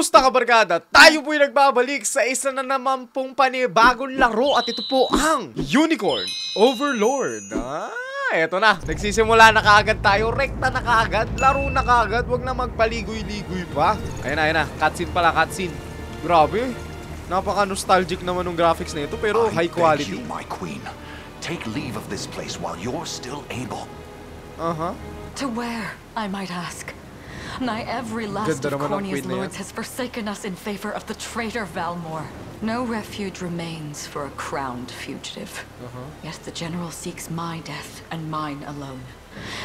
Kamusta ka barkada? Tayo po'y nagbabalik sa isa na naman pong panibagong laro at ito po ang Unicorn Overlord. Eto na, nagsisimula na kaagad tayo, rekta na kaagad, laro na kaagad, wag na magpaligoy-ligoy pa. Ayun na, cutscene pala, cutscene. Grabe, napaka-nostalgic naman ng graphics na ito pero high quality. I beg you, my queen, take leave of this place while you're still able. To where, I might ask? Nigh every last of Cornia's lords has forsaken us in favor of the traitor Valmore. No refuge remains for a crowned fugitive. Yet the general seeks my death and mine alone.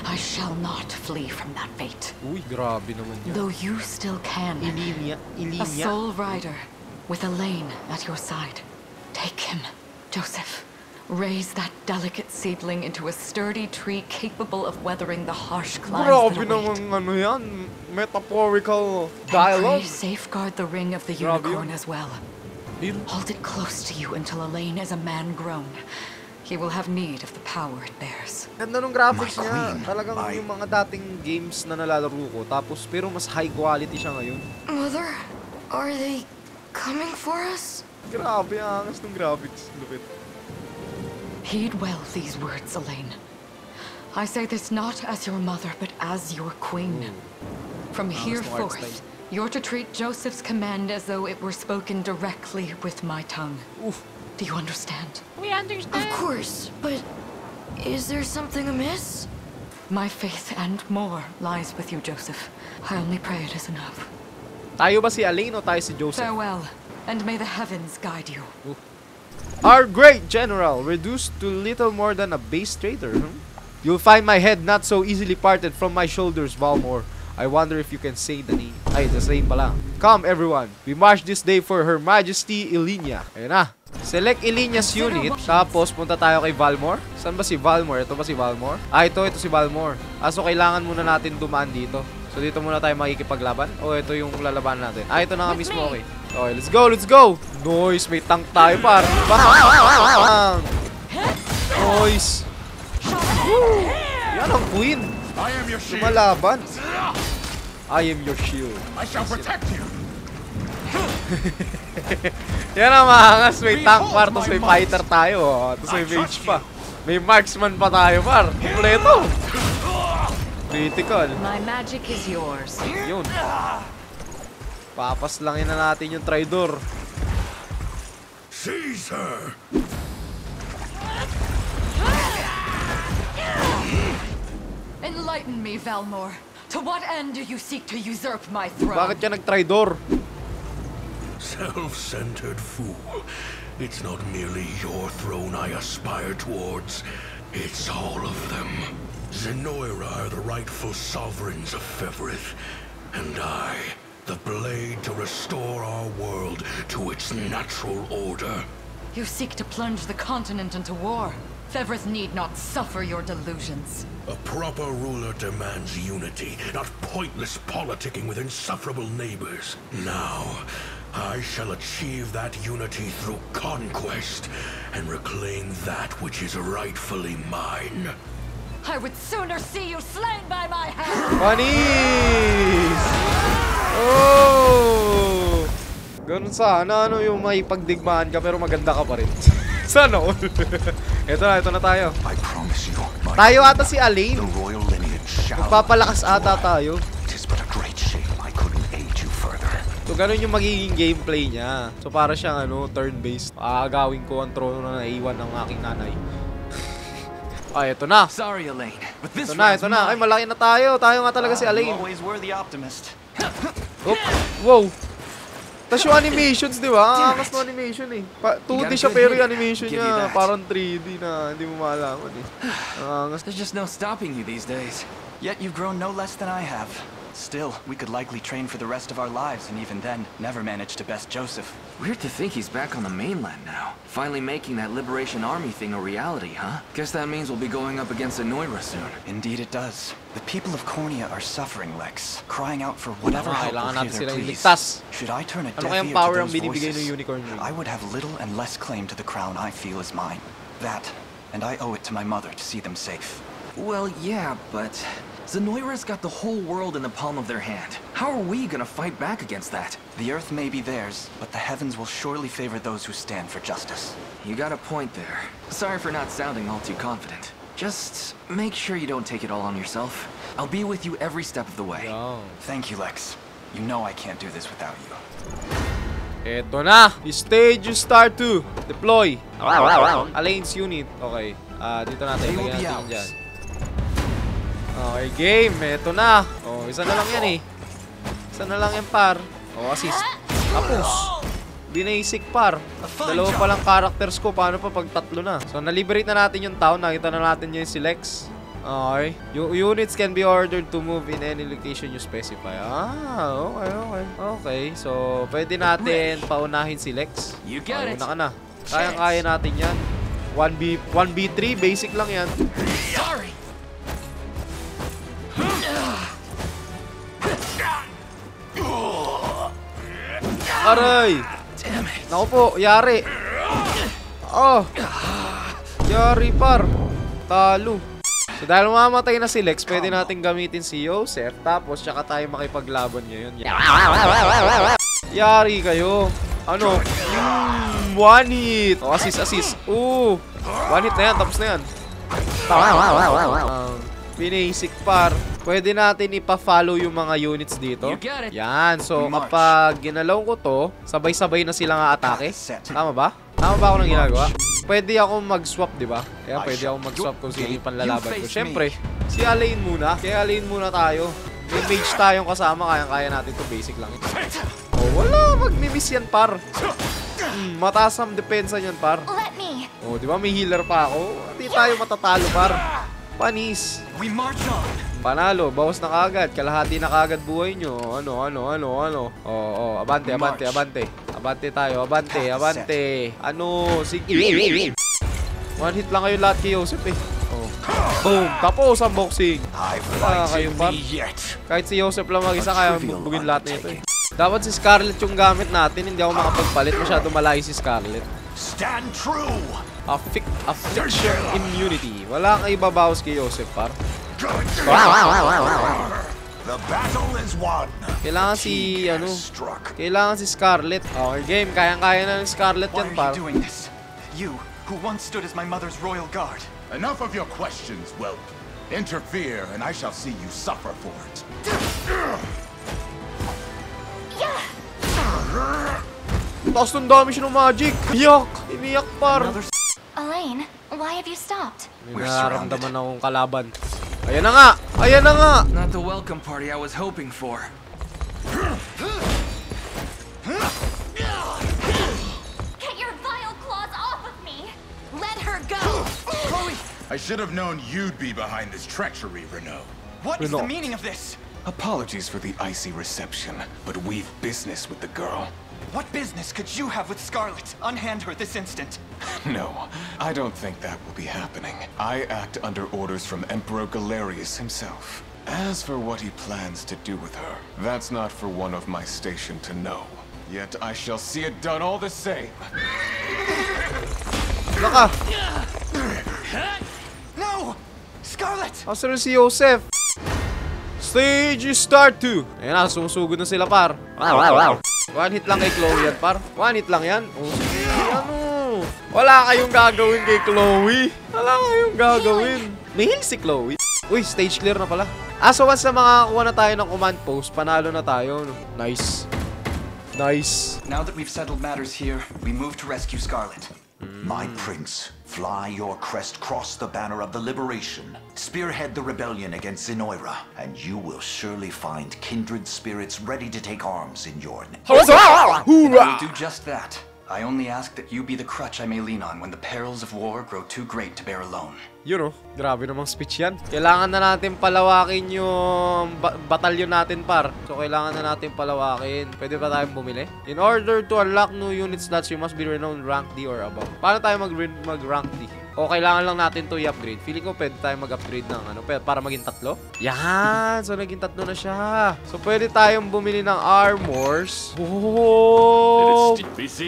I shall not flee from that fate. Uy, grabe naman yan. Though you still can, Elinia. A soul rider with Elaine at your side. Take him, Joseph. Raise that delicate seedling into a sturdy tree capable of weathering the harsh climes that await. Metaphorical dialogue. And safeguard the ring of the unicorn as well. Hold it close to you until Alain is a man grown. He will have need of the power it bears. Ganda ng graphics niya. Talagang yung mga dating games na nalalaro ko, tapos pero mas high quality siya ngayon. Mother, are they coming for us? Grabe ang angas ng graphics. Lupit. Heed well these words, Elaine. I say this not as your mother, but as your queen. From here forth, you're to treat Joseph's command as though it were spoken directly with my tongue. Do you understand? We understand. Of course, but is there something amiss? My faith and more lies with you, Joseph. I only pray it is enough. Tayo ba si Alain o tayo si Joseph? Farewell, and may the heavens guide you. Our great general, reduced to little more than a base traitor. You'll find my head not so easily parted from my shoulders, Valmore. I wonder if you can say the name. Ay, the same pala. Come, everyone. We march this day for Her Majesty Elinia. Ayun na. Select Elinia's unit. Tapos, punta tayo kay Valmore. Saan ba si Valmore? Ito ba si Valmore? Ah, ito si Valmore. So, kailangan muna natin dumaan dito. So, dito muna tayo makikipaglaban. Ito yung lalaban natin. Ito na nga mismo. Okay. Okay, let's go! Nice, may tank tayo par. Nice! Woo! Yan ang queen! Lumalaban! I am your shield. I shall protect you! Yan ang maangas, may tank par, tapos may fighter tayo. Tapos may mage pa. May marksman pa tayo par. Kompleto! Critical. My magic is yours. Yun. Papaslangin na natin yung traidor. Seize her. Enlighten me, Valmore. To what end do you seek to usurp my throne? Bakit ka nag-traidor? Self-centered fool. It's not merely your throne I aspire towards. It's all of them. Zenoira are the rightful sovereigns of Fevrith, and I... the blade to restore our world to its natural order. You seek to plunge the continent into war. Fevrith need not suffer your delusions. A proper ruler demands unity, not pointless politicking with insufferable neighbors. Now, I shall achieve that unity through conquest and reclaim that which is rightfully mine. I would sooner see you slain by my hand. Bunnies! Oh! Ganun sana, yung may pagdigmaan ka pero maganda ka pa rin. Sana all. Ito na tayo. Tayo ata si Alain. Magpapalakas ata tayo. So, ganun yung magiging gameplay niya. So, para siyang turn-based. Aagawin ko ang trono na naiwan ng aking nanay. Ito na. Sorry, Alain. Ito na. Ay, malaki na tayo. Tayo nga talaga si Alain. Always worthy optimist. Wow. Tas yung animations, di ba? Angas na animation Tuti siya pero yung animation niya parang 3D na hindi mo maalaman There's just no stopping you these days. Yet you've grown no less than I have. Still, we could likely train for the rest of our lives and even then, never manage to best Joseph. Weird to think he's back on the mainland now. Finally making that Liberation Army thing a reality, huh? Guess that means we'll be going up against Zenoira soon. Indeed it does. The people of Cornia are suffering, Lex. Crying out for whatever help will hear their pleas. Should I turn a deaf ear to those voices? I would have little and less claim to the crown I feel is mine. That, and I owe it to my mother to see them safe. Well, yeah, but... Zenoira's got the whole world in the palm of their hand. How are we gonna fight back against that? The Earth may be theirs, but the heavens will surely favor those who stand for justice. You got a point there. Sorry for not sounding all too confident. Just make sure you don't take it all on yourself. I'll be with you every step of the way. No. Thank you, Lex. You know I can't do this without you. Eto na! Stage Start 2! Deploy! Alain's unit. Okay. Dito natin. Lagyan natin dyan. Okay, game. Eto na. Oh, isa na lang yan eh. Isa na lang yan, par. Oh, assist. Tapos. Binaisik, par. Dalawa pa lang characters ko. Paano pa pag tatlo na? So, na-liberate na natin yung town. Nakita na natin yung si Lex. Okay. Units can be ordered to move in any location you specify. Ah, okay, okay. Okay, so pwede natin paunahin si Lex. You got it. Una ka na. Kaya-kaya natin yan. 1B3, basic lang yan. Sorry. Aray! Naku po, yari. Oh! Yari, par. Talo. So, dahil mamatay na si Lex, pwede natin gamitin si Joseph. Tapos, tsaka tayo makipaglaban ngayon. Yari kayo. Ano? One hit. Oh, assist, assist. Ooh. One hit na yan. Tapos na yan. Basic, par. Pwede natin ipa-follow yung mga units dito. Yan. So, kapag ginalaw ko to, sabay-sabay na silang aatake. Tama ba? Tama ba ako nang ginagawa? Pwede akong mag-swap, di ba? Kaya pwede akong mag-swap kung sino yung panlalaban ko. Siyempre, si Alain muna. Kaya Alain muna tayo. May mage tayong kasama. Kaya-kaya natin to. Basic lang ito. Oh, wala. Mag-miss yan, par. Mataas ang depensa niyan, par. Oh, di ba? May healer pa ako. Hindi tayo matatalo, par. Panis. Panalo. Bawas na kagad. Kalahati na kagad buhay nyo. Ano. Oh, abante. Abante tayo, abante. Ano, sige. One hit lang kayo lahat kay Joseph eh. Oh. Boom, tapos ang boxing. Kayo pa. Kahit si Joseph lang mag-isa, kaya bugbugin lahat nito eh. Dapat si Scarlett yung gamit natin, hindi ako makapagpalit. Masyado malayo si Scarlett. Stand true. Affliction immunity. Wala kang ibabawas kay Joseph, par. The battle is won. Kailangan si Scarlett. Okay, game. Kayang-kaya na ni Scarlett yan, par. Why are you doing this? You, who once stood as my mother's royal guard. Enough of your questions, whelp. Interfere, and I shall see you suffer for it. Taas ng damage ng magic. Iyak! Iniyak, par. Elaine, why have you stopped? We're surrounded. Nararamdaman akong kalaban. Ayan na nga! Not the welcome party I was hoping for. Get your vile claws off of me! Let her go! Chloe! I should have known you'd be behind this treachery, Renault. What is the meaning of this? Apologies for the icy reception, but we've business with the girl. What business could you have with Scarlett? Unhand her this instant. No, I don't think that will be happening. I act under orders from Emperor Galerius himself. As for what he plans to do with her, that's not for one of my station to know. Yet I shall see it done all the same. No! Scarlett! Asa na si Joseph? Stage Start 2! Ayan na, sumusugod na sila, par. One hit lang kay Chloe yan, par. One hit lang yan. Oh, sige, ano? Wala kayong gagawin kay Chloe. May heal si Chloe. Uy, stage clear na pala. So once na makakakuha na tayo ng command post, panalo na tayo. Nice. Now that we've settled matters here, we move to rescue Scarlett. My prince, fly your crest, cross the banner of the liberation, spearhead the rebellion against Zenoira, and you will surely find kindred spirits ready to take arms in your name. I will do just that. I only ask that you be the crutch I may lean on when the perils of war grow too great to bear alone. You know, grabe namang speech yan. Kailangan na natin palawakin yung batalyon natin, par. So, kailangan na natin palawakin. Pwede pa tayong bumili? In order to unlock new unit slots, you must be renowned rank D or above. Paano tayo mag-rank D? O kailangan lang natin to i-upgrade. Feeling ko pwede tayo mag-upgrade ng ano, para maging tatlo. Yan! So, naging tatlo na siya. So, pwede tayong bumili ng armors. Oh!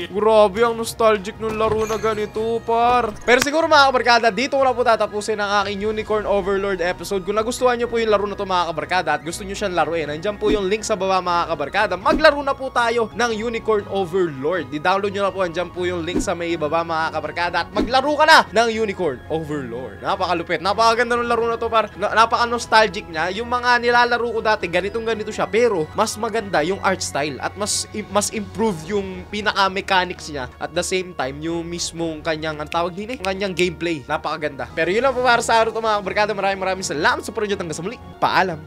Grabe, ang nostalgic nung laro na ganito, par. Pero siguro mga kabarkada, dito ko na po tatapusin ang aking Unicorn Overlord episode. Kung nagustuhan nyo po yung laro na to mga kabarkada at gusto nyo siyang laruin, nandyan po yung link sa baba mga kabarkada. Maglaro na po tayo ng Unicorn Overlord. I-download nyo na po, nandyan po yung link sa may baba mga kabarkada at maglaro ka na ng Unicorn Overlord. Napakalupit. Napakaganda ng laro na to, par. Napaka-nostalgic niya. Yung mga nilalaro ko dati, ganitong-ganito siya. Pero, mas maganda yung art style. At mas improve yung pinaka-mechanics niya. At the same time, yung mismong kanyang, ang tawag din eh, kanyang gameplay. Napakaganda. Pero yun lang po para sa araw ito, mga kabarkada. Maraming salamat sa panonood hanggang sa muli. Paalam.